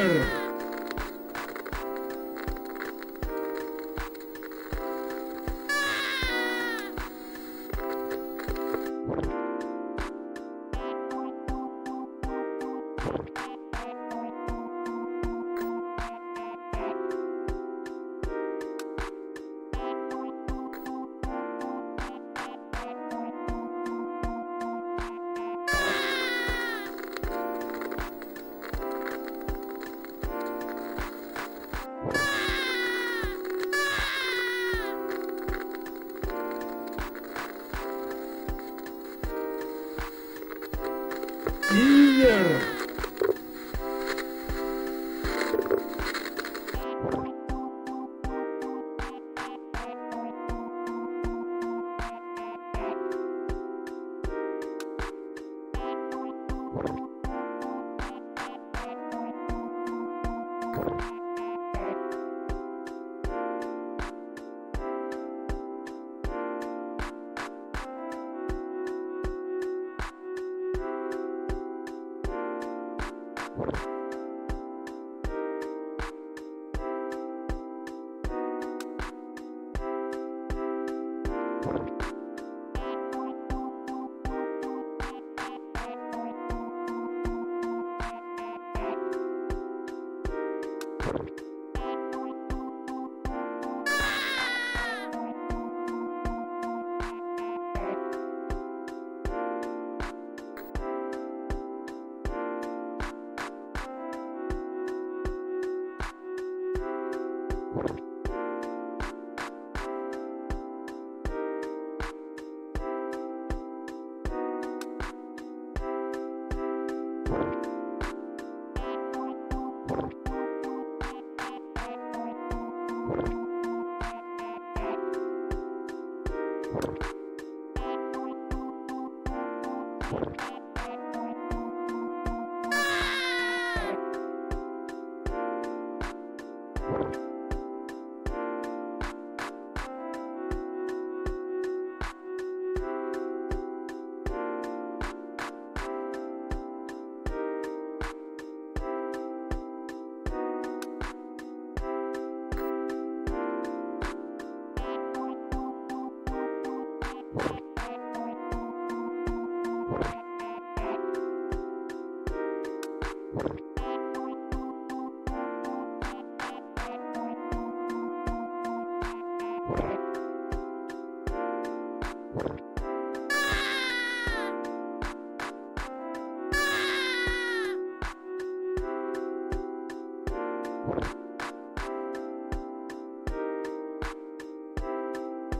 here. Here.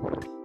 What?